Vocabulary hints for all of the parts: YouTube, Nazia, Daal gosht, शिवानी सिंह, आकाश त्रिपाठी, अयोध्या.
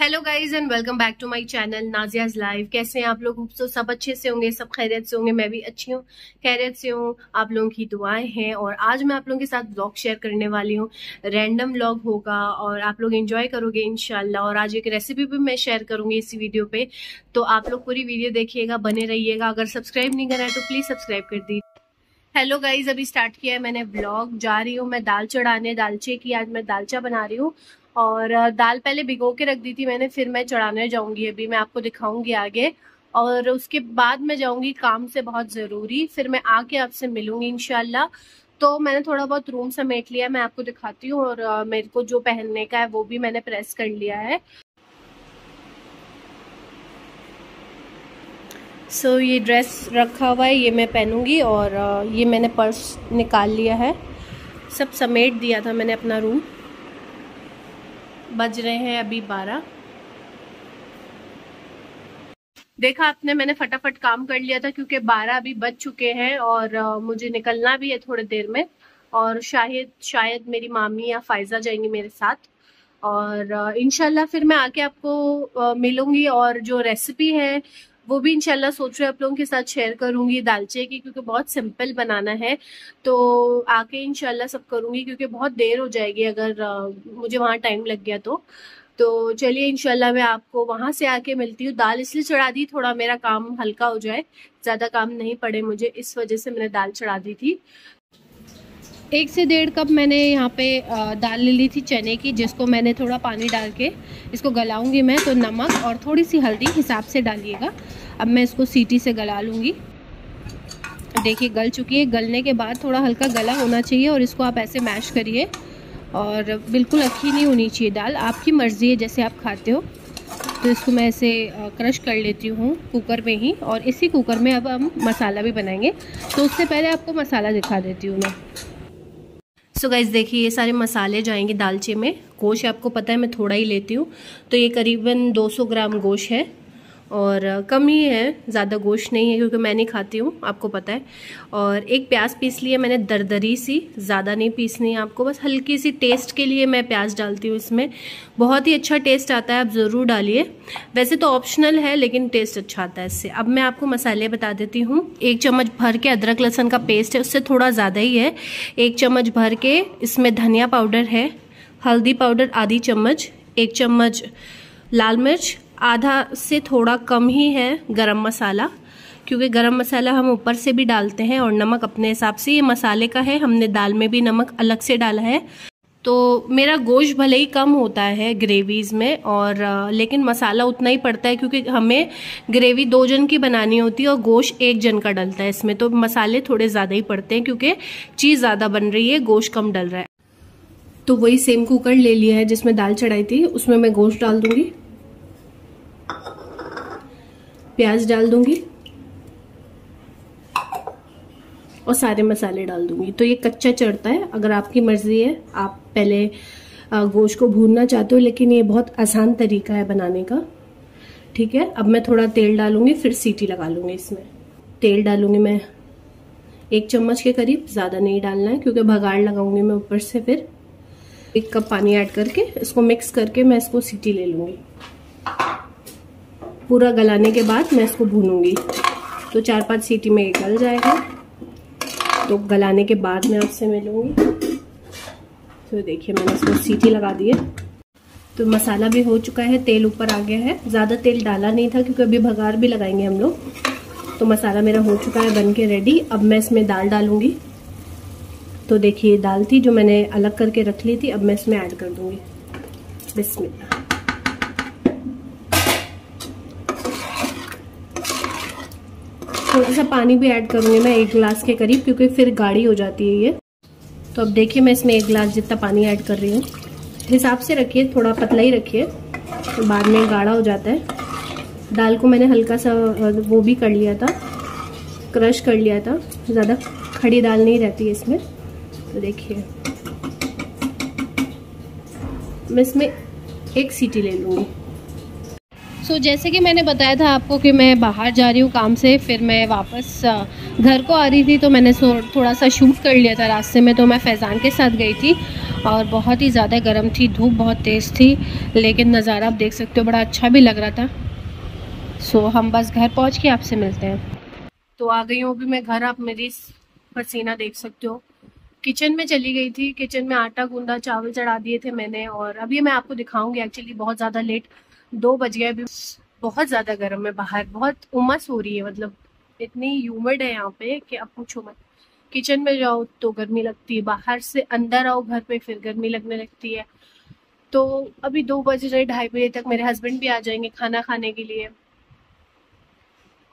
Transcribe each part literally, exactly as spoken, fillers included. Hello guys and welcome back to my channel Nazia's life. कैसे हैं आप लोग? होप सो सब अच्छे से होंगे, सब खैरियत से होंगे। मैं भी अच्छी हूँ, खैरियत से हूँ, आप लोगों की दुआएं हैं। और आज मैं आप लोगों के साथ व्लॉग शेयर करने वाली हूँ, रैंडम व्लॉग होगा और आप लोग एंजॉय करोगे इंशाल्लाह। और आज एक रेसिपी भी मैं शेयर करूँगी इसी वीडियो पर, तो आप लोग पूरी वीडियो देखिएगा, बने रहिएगा। अगर सब्सक्राइब नहीं करा है तो प्लीज़ सब्सक्राइब कर दीजिए। हेलो गाइज, अभी स्टार्ट किया है मैंने व्लॉग। जा रही हूँ मैं दाल चढ़ाने, दालचे की आज मैं दालचा बना रही हूँ। और दाल पहले भिगो के रख दी थी मैंने, फिर मैं चढ़ाने जाऊंगी, अभी मैं आपको दिखाऊंगी आगे। और उसके बाद मैं जाऊंगी काम से बहुत ज़रूरी, फिर मैं आके आपसे मिलूंगी इंशाल्लाह। तो मैंने थोड़ा बहुत रूम समेट लिया, मैं आपको दिखाती हूँ। और मेरे को जो पहनने का है वो भी मैंने प्रेस कर लिया है। सो so, ये ड्रेस रखा हुआ है, ये मैं पहनूंगी। और ये मैंने पर्स निकाल लिया है, सब समेट दिया था मैंने अपना रूम। बज रहे हैं अभी बारह। देखा आपने, मैंने फटाफट काम कर लिया था क्योंकि बारह अभी बज चुके हैं और मुझे निकलना भी है थोड़ी देर में। और शायद शायद मेरी मामी या फायजा जाएंगी मेरे साथ। और इंशाल्लाह फिर मैं आके आपको मिलूंगी। और जो रेसिपी है वो भी इंशाल्लाह सोच रहे आप लोगों के साथ शेयर करूंगी दालचे की, क्योंकि बहुत सिंपल बनाना है। तो आके इंशाल्लाह सब करूंगी, क्योंकि बहुत देर हो जाएगी अगर मुझे वहाँ टाइम लग गया तो। तो चलिए इंशाल्लाह मैं आपको वहाँ से आके मिलती हूँ। दाल इसलिए चढ़ा दी, थोड़ा मेरा काम हल्का हो जाए, ज़्यादा काम नहीं पड़े मुझे, इस वजह से मैंने दाल चढ़ा दी थी। एक से डेढ़ कप मैंने यहाँ पे दाल ले ली थी चने की, जिसको मैंने थोड़ा पानी डाल के इसको गलाऊंगी मैं। तो नमक और थोड़ी सी हल्दी हिसाब से डालिएगा। अब मैं इसको सीटी से गला लूँगी। देखिए गल चुकी है। गलने के बाद थोड़ा हल्का गला होना चाहिए और इसको आप ऐसे मैश करिए। और बिल्कुल अच्छी नहीं होनी चाहिए दाल, आपकी मर्ज़ी है जैसे आप खाते हो। तो इसको मैं ऐसे क्रश कर लेती हूँ कुकर में ही। और इसी कुकर में अब हम मसाला भी बनाएंगे, तो उससे पहले आपको मसाला दिखा देती हूँ मैं। सो गाइज़ देखिए, ये सारे मसाले जाएंगे दालचे में। गोश्त आपको पता है मैं थोड़ा ही लेती हूँ, तो ये करीबन दो सौ ग्राम गोश्त है। और कम ही है, ज़्यादा गोश्त नहीं है क्योंकि मैं नहीं खाती हूँ, आपको पता है। और एक प्याज पीस ली है मैंने, दरदरी सी, ज़्यादा नहीं पीसनी है आपको, बस हल्की सी टेस्ट के लिए मैं प्याज डालती हूँ इसमें। बहुत ही अच्छा टेस्ट आता है, आप ज़रूर डालिए। वैसे तो ऑप्शनल है लेकिन टेस्ट अच्छा आता है इससे। अब मैं आपको मसाले बता देती हूँ। एक चम्मच भर के अदरक लहसुन का पेस्ट है, उससे थोड़ा ज़्यादा ही है। एक चम्मच भर के इसमें धनिया पाउडर है, हल्दी पाउडर आधी चम्मच, एक चम्मच लाल मिर्च, आधा से थोड़ा कम ही है गरम मसाला, क्योंकि गरम मसाला हम ऊपर से भी डालते हैं। और नमक अपने हिसाब से, ये मसाले का है, हमने दाल में भी नमक अलग से डाला है। तो मेरा गोश्त भले ही कम होता है ग्रेवीज़ में, और लेकिन मसाला उतना ही पड़ता है, क्योंकि हमें ग्रेवी दो जन की बनानी होती है और गोश्त एक जन का डलता है इसमें। तो मसाले थोड़े ज़्यादा ही पड़ते हैं क्योंकि चीज़ ज़्यादा बन रही है, गोश्त कम डल रहा है। तो वही सेम कुकर ले लिया है जिसमें दाल चढ़ाई थी, उसमें मैं गोश्त डाल दूँगी, प्याज डाल दूंगी और सारे मसाले डाल दूंगी। तो ये कच्चा चढ़ता है, अगर आपकी मर्जी है आप पहले गोश्त को भूनना चाहते हो, लेकिन ये बहुत आसान तरीका है बनाने का, ठीक है। अब मैं थोड़ा तेल डालूंगी, फिर सीटी लगा लूंगी इसमें। तेल डालूंगी मैं एक चम्मच के करीब, ज़्यादा नहीं डालना है क्योंकि भगाड़ लगाऊंगी मैं ऊपर से। फिर एक कप पानी ऐड करके इसको मिक्स करके मैं इसको सीटी ले लूँगी। पूरा गलाने के बाद मैं इसको भूनूंगी, तो चार पांच सीटी में गल जाएगा। तो गलाने के बाद मैं आपसे मिलूंगी। तो देखिए मैंने इसको सीटी लगा दी है, तो मसाला भी हो चुका है, तेल ऊपर आ गया है। ज़्यादा तेल डाला नहीं था क्योंकि अभी भगार भी लगाएंगे हम लोग। तो मसाला मेरा हो चुका है बन के रेडी। अब मैं इसमें दाल डालूंगी। तो देखिए दाल थी जो मैंने अलग करके रख ली थी, अब मैं इसमें ऐड कर दूँगी। बिस्मिल्लाह। थोड़ा सा पानी भी ऐड करूँगी मैं, एक गिलास के करीब, क्योंकि फिर गाढ़ी हो जाती है ये। तो अब देखिए मैं इसमें एक गिलास जितना पानी ऐड कर रही हूँ, हिसाब से रखिए, थोड़ा पतला ही रखिए, तो बाद में गाढ़ा हो जाता है। दाल को मैंने हल्का सा वो भी कर लिया था, क्रश कर लिया था, ज़्यादा खड़ी दाल नहीं रहती है इसमें। तो देखिए मैं इसमें एक सीटी ले लूँगी। सो so, जैसे कि मैंने बताया था आपको कि मैं बाहर जा रही हूँ काम से, फिर मैं वापस घर को आ रही थी, तो मैंने थोड़ा सा शूट कर लिया था रास्ते में। तो मैं फैज़ान के साथ गई थी और बहुत ही ज़्यादा गर्म थी, धूप बहुत तेज़ थी, लेकिन नज़ारा आप देख सकते हो बड़ा अच्छा भी लग रहा था। सो हम बस घर पहुँच के आपसे मिलते हैं। तो आ गई हूँ अभी मैं घर, आप मेरी पसीना देख सकते हो। किचन में चली गई थी, किचन में आटा गूंदा, चावल चढ़ा दिए थे मैंने, और अभी मैं आपको दिखाऊंगी। एक्चुअली बहुत ज़्यादा लेट, दो बज गए अभी। बहुत ज़्यादा गर्म है बाहर, बहुत उमस हो रही है, मतलब इतनी ह्यूमिड है यहाँ पे कि अब पूछो मत। किचन में जाओ तो गर्मी लगती है, बाहर से अंदर आओ घर पे फिर गर्मी लगने लगती है। तो अभी दो बज रहे, ढाई बजे तक मेरे हस्बैंड भी आ जाएंगे खाना खाने के लिए,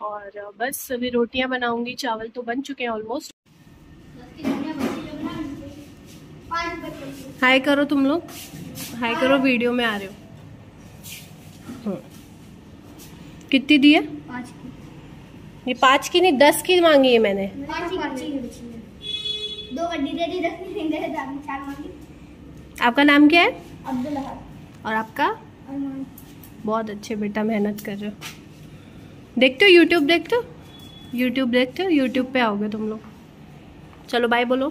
और बस अभी रोटियाँ बनाऊँगी। चावल तो बन चुके हैं ऑलमोस्ट। हाय करो तुम लोग, हाय करो, वीडियो में आ रहे हो। कितनी दी है? पाँच की। ये पाँच की नहीं, दस की मांगी है मैंने। दो गड्डी दे दी, दस की दे दी, आपने चार मांगी। आपका नाम क्या है? अब्दुल। और आपका? बहुत अच्छे बेटा, मेहनत कर रहे हो। देखते हो यूट्यूब, देखते हो यूट्यूब, देखते हो यूट्यूब पे आओगे तुम लोग। चलो बाय बोलो।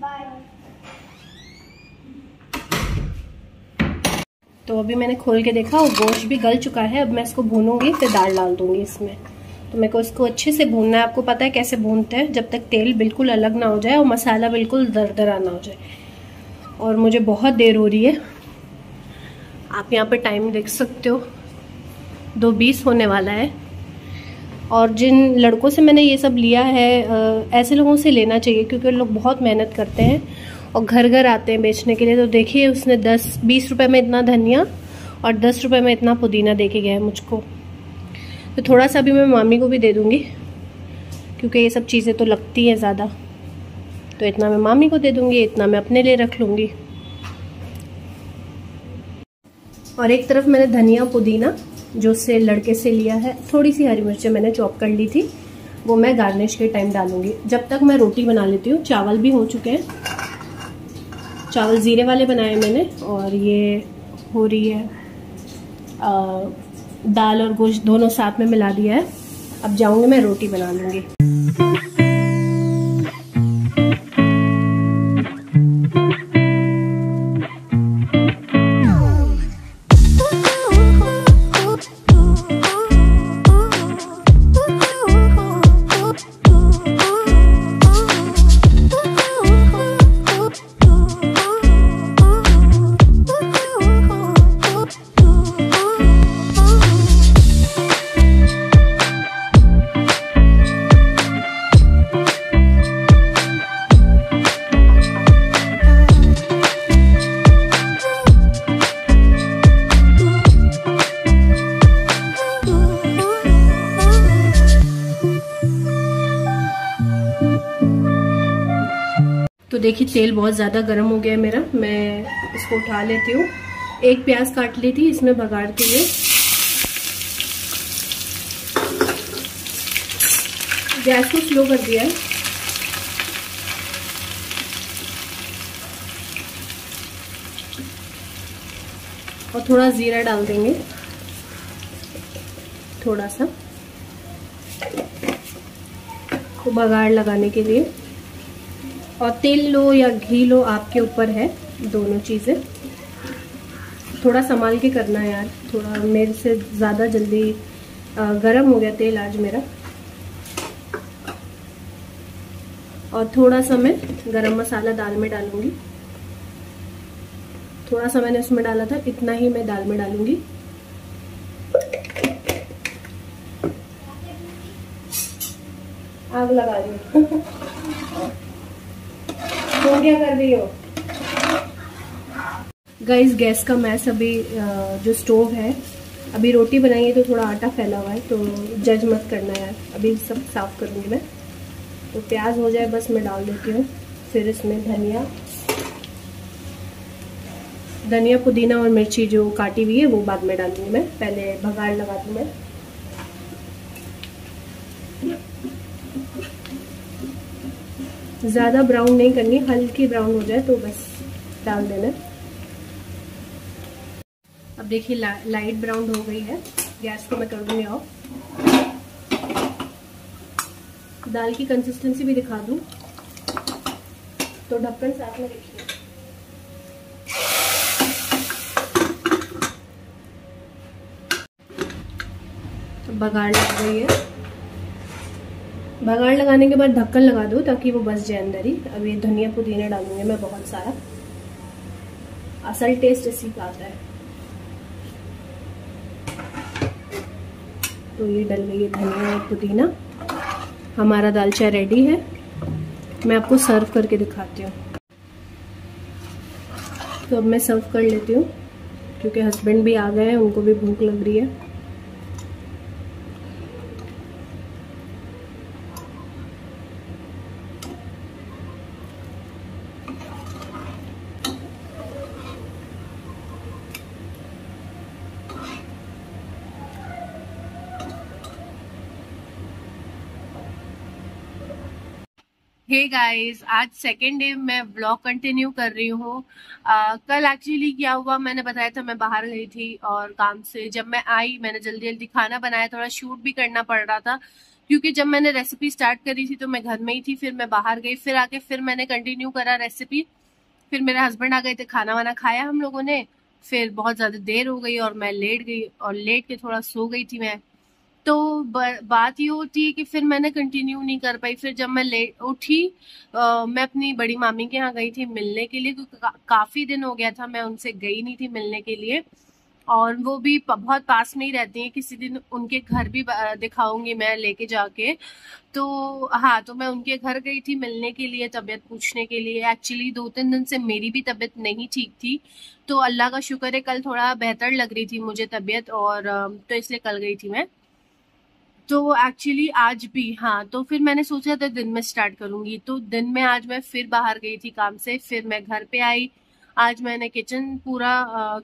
बाय। तो अभी मैंने खोल के देखा और गोश्त भी गल चुका है। अब मैं इसको भूनूंगी, फिर दाल डाल दूंगी इसमें। तो मेरे को इसको अच्छे से भूनना है। आपको पता है कैसे भूनते हैं, जब तक तेल बिल्कुल अलग ना हो जाए और मसाला बिल्कुल दरदरा ना हो जाए। और मुझे बहुत देर हो रही है, आप यहाँ पे टाइम देख सकते हो, दो बीस होने वाला है। और जिन लड़कों से मैंने ये सब लिया है, ऐसे लोगों से लेना चाहिए क्योंकि वो लोग बहुत मेहनत करते हैं और घर घर आते हैं बेचने के लिए। तो देखिए उसने दस बीस रुपए में इतना धनिया और दस रुपए में इतना पुदीना दे के गया है मुझको। तो थोड़ा सा भी मैं मामी को भी दे दूँगी क्योंकि ये सब चीज़ें तो लगती हैं ज़्यादा। तो इतना मैं मामी को दे दूँगी, इतना मैं अपने लिए रख लूँगी। और एक तरफ मैंने धनिया पुदीना जो से लड़के से लिया है, थोड़ी सी हरी मिर्चें मैंने चॉप कर ली थी, वो मैं गार्निश के टाइम डालूँगी। जब तक मैं रोटी बना लेती हूँ। चावल भी हो चुके हैं, चावल ज़ीरे वाले बनाए मैंने। और ये हो रही है आ, दाल और गोश्त दोनों साथ में मिला दिया है। अब जाऊँगी मैं रोटी बना लूँगी। देखिए तेल बहुत ज़्यादा गर्म हो गया है मेरा, मैं इसको उठा लेती हूँ। एक प्याज काट ली थी इसमें बघार के लिए। गैस को स्लो कर दिया है। और थोड़ा जीरा डाल देंगे, थोड़ा सा तो बघार लगाने के लिए। और तेल लो या घी लो, आपके ऊपर है दोनों चीज़ें। थोड़ा संभाल के करना यार, थोड़ा मेरे से ज़्यादा जल्दी गर्म हो गया तेल आज मेरा। और थोड़ा सा मैं गरम मसाला दाल में डालूँगी। थोड़ा सा मैंने उसमें डाला था, इतना ही मैं दाल में डालूँगी। आग लगा रही हूँ। तो क्या कर रही हो गाइस? गैस का मैस अभी, जो स्टोव है, अभी रोटी बनाई है तो थोड़ा आटा फैला हुआ है, तो जज मत करना यार। अभी सब साफ करूँगी मैं। तो प्याज हो जाए बस मैं डाल देती हूँ, फिर इसमें धनिया धनिया पुदीना और मिर्ची जो काटी हुई है वो बाद में डालूँगी मैं, पहले बघार लगा दूँ मैं। ज़्यादा ब्राउन नहीं करनी, हल्की ब्राउन हो जाए तो बस डाल देना। अब देखिए ला, लाइट ब्राउन हो गई है। गैस को मैं कर दूँगी ऑफ। दाल की कंसिस्टेंसी भी दिखा दूँ। तो ढक्कन साथ में रखिए। तो बघाड़ लग गई है। बघाड़ लगाने के बाद ढक्कन लगा दो ताकि वो बस जाए अंदर ही। अब ये धनिया पुदीना डालूंगी मैं बहुत सारा, असल टेस्ट इसी का आता है। तो ये डल गई है धनिया और पुदीना, हमारा दालचा रेडी है। मैं आपको सर्व करके दिखाती हूँ। तो अब मैं सर्व कर लेती हूँ क्योंकि हस्बैंड भी आ गए हैं, उनको भी भूख लग रही है। हे hey गाइस, आज सेकेंड डे मैं ब्लॉग कंटिन्यू कर रही हूँ। कल एक्चुअली क्या हुआ मैंने बताया था, मैं बाहर गई थी और काम से जब मैं आई मैंने जल्दी जल्दी खाना बनाया, थोड़ा शूट भी करना पड़ रहा था क्योंकि जब मैंने रेसिपी स्टार्ट करी थी तो मैं घर में ही थी, फिर मैं बाहर गई, फिर आके फिर मैंने कंटिन्यू करा रेसिपी। फिर मेरे हस्बैंड आ गए थे, खाना वाना खाया हम लोगों ने, फिर बहुत ज़्यादा देर हो गई और मैं लेट गई और लेट के थोड़ा सो गई थी मैं। तो बात ये होती है कि फिर मैंने कंटिन्यू नहीं कर पाई। फिर जब मैं लेट उठी आ, मैं अपनी बड़ी मामी के यहाँ गई थी मिलने के लिए क्योंकि का, काफ़ी दिन हो गया था मैं उनसे गई नहीं थी मिलने के लिए, और वो भी बहुत पास में ही रहती हैं। किसी दिन उनके घर भी दिखाऊंगी मैं लेके जाके। तो हाँ, तो मैं उनके घर गई थी मिलने के लिए, तबीयत पूछने के लिए। एक्चुअली दो तीन दिन से मेरी भी तबीयत नहीं ठीक थी, तो अल्लाह का शुक्र है कल थोड़ा बेहतर लग रही थी मुझे तबीयत, और तो इसलिए कल गई थी मैं। तो एक्चुअली आज भी हाँ, तो फिर मैंने सोचा था दिन में स्टार्ट करूंगी, तो दिन में आज मैं फिर बाहर गई थी काम से, फिर मैं घर पे आई। आज मैंने किचन पूरा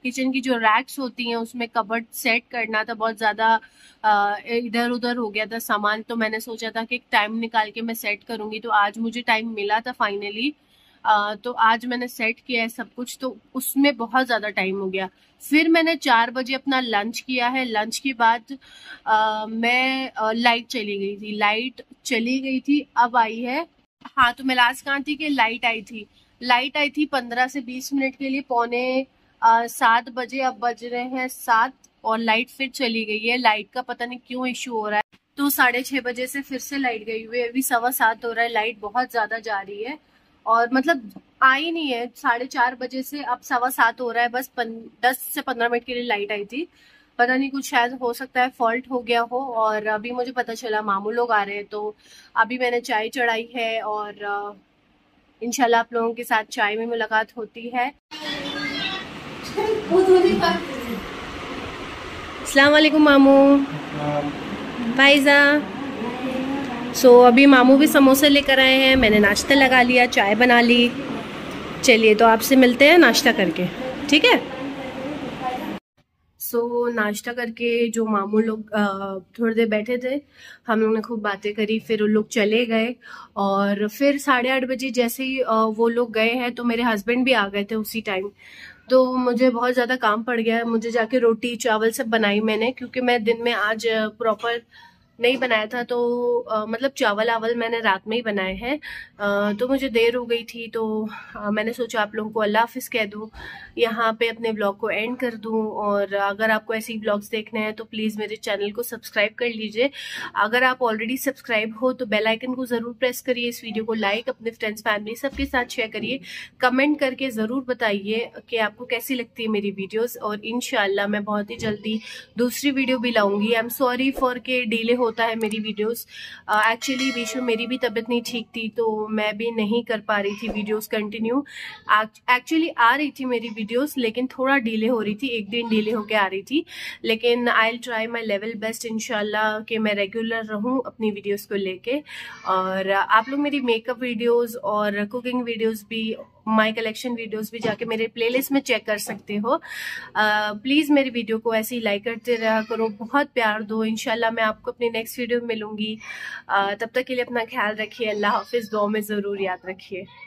किचन की जो रैक्स होती हैं उसमें कबर्ड सेट करना था, बहुत ज़्यादा इधर उधर हो गया था सामान, तो मैंने सोचा था कि टाइम निकाल के मैं सेट करूंगी। तो आज मुझे टाइम मिला था फाइनली, तो आज मैंने सेट किया है सब कुछ, तो उसमें बहुत ज़्यादा टाइम हो गया। फिर मैंने चार बजे अपना लंच किया है। लंच के बाद आ, मैं आ, लाइट चली गई थी लाइट चली गई थी अब आई है। हाँ, तो मैं लास्ट कहाँ थी कि लाइट आई थी लाइट आई थी पंद्रह से बीस मिनट के लिए, पौने आ, सात बजे। अब बज रहे हैं सात और लाइट फिर चली गई है। लाइट का पता नहीं क्यों इशू हो रहा है, तो साढ़े छः बजे से फिर से लाइट गई हुई है। अभी सवा सात हो रहा है, लाइट बहुत ज़्यादा जा रही है और मतलब आई नहीं है। साढ़े चार बजे से अब सवा सात हो रहा है, बस पन, दस से पंद्रह मिनट के लिए लाइट आई थी। पता नहीं कुछ शायद हो सकता है फॉल्ट हो गया हो, और अभी मुझे पता चला मामू लोग आ रहे हैं। तो अभी मैंने चाय चढ़ाई है और इंशाल्लाह आप लोगों के साथ चाय में मुलाकात होती है। अस्सलाम वालेकुम मामू भाईजा। सो so, अभी मामू भी समोसे लेकर आए हैं, मैंने नाश्ता लगा लिया, चाय बना ली। चलिए तो आपसे मिलते हैं नाश्ता करके, ठीक है। सो so, नाश्ता करके जो मामू लोग थोड़ी देर बैठे थे, हम लोगों ने खूब बातें करी, फिर वो लोग चले गए। और फिर साढ़े आठ बजे जैसे ही वो लोग गए हैं तो मेरे हस्बैंड भी आ गए थे उसी टाइम, तो मुझे बहुत ज़्यादा काम पड़ गया है। मुझे जाके रोटी चावल सब बनाई मैंने क्योंकि मैं दिन में आज प्रॉपर नहीं बनाया था, तो आ, मतलब चावल आवल मैंने रात में ही बनाए हैं, तो मुझे देर हो गई थी। तो आ, मैंने सोचा आप लोगों को अल्लाह हाफिज़ कह दूँ, यहाँ पे अपने ब्लॉग को एंड कर दूँ। और अगर आपको ऐसे ही ब्लॉग्स देखने हैं तो प्लीज़ मेरे चैनल को सब्सक्राइब कर लीजिए। अगर आप ऑलरेडी सब्सक्राइब हो तो बेल आइकन को ज़रूर प्रेस करिए, इस वीडियो को लाइक, अपने फ्रेंड्स फैमिली सबके साथ शेयर करिए, कमेंट करके ज़रूर बताइए कि आपको कैसी लगती है मेरी वीडियोज़। और इंशाल्लाह मैं बहुत ही जल्दी दूसरी वीडियो भी लाऊँगी। आई एम सॉरी फॉर के डिले होता है मेरी वीडियोस। एक्चुअली बीच में मेरी भी तबीयत नहीं ठीक थी तो मैं भी नहीं कर पा रही थी वीडियोस कंटिन्यू। एक्चुअली आ रही थी मेरी वीडियोस लेकिन थोड़ा डिले हो रही थी, एक दिन डिले होके आ रही थी, लेकिन I will try my level best इंशाल्लाह कि मैं रेगुलर रहूं अपनी वीडियोस को लेके। और आप लोग मेरी मेकअप वीडियोस और कुकिंग वीडियोस भी, माई कलेक्शन वीडियोस भी जाके मेरे प्लेलिस्ट में चेक कर सकते हो। प्लीज़ मेरी वीडियो को ऐसे ही लाइक करते रहा करो, बहुत प्यार दो। इंशाल्लाह मैं आपको अपनी नेक्स्ट वीडियो में मिलूंगी। uh, तब तक के लिए अपना ख्याल रखिए, अल्लाह हाफिज़, दुआ में ज़रूर याद रखिए।